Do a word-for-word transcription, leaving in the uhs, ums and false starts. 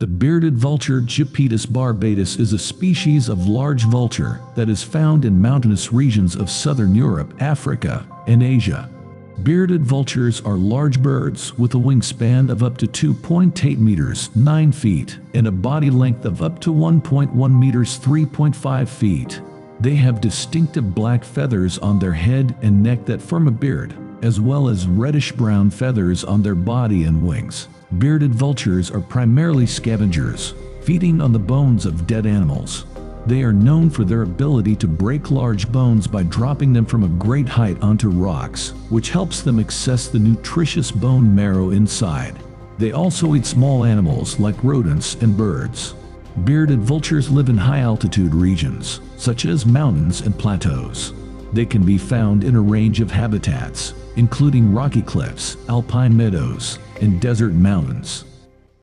The bearded vulture Gypaetus barbatus is a species of large vulture that is found in mountainous regions of southern Europe, Africa, and Asia. Bearded vultures are large birds with a wingspan of up to two point eight meters, nine feet, and a body length of up to one point one meters, three point five feet. They have distinctive black feathers on their head and neck that form a beard, as well as reddish-brown feathers on their body and wings. Bearded vultures are primarily scavengers, feeding on the bones of dead animals. They are known for their ability to break large bones by dropping them from a great height onto rocks, which helps them access the nutritious bone marrow inside. They also eat small animals like rodents and birds. Bearded vultures live in high-altitude regions, such as mountains and plateaus. They can be found in a range of habitats, including rocky cliffs, alpine meadows, and desert mountains.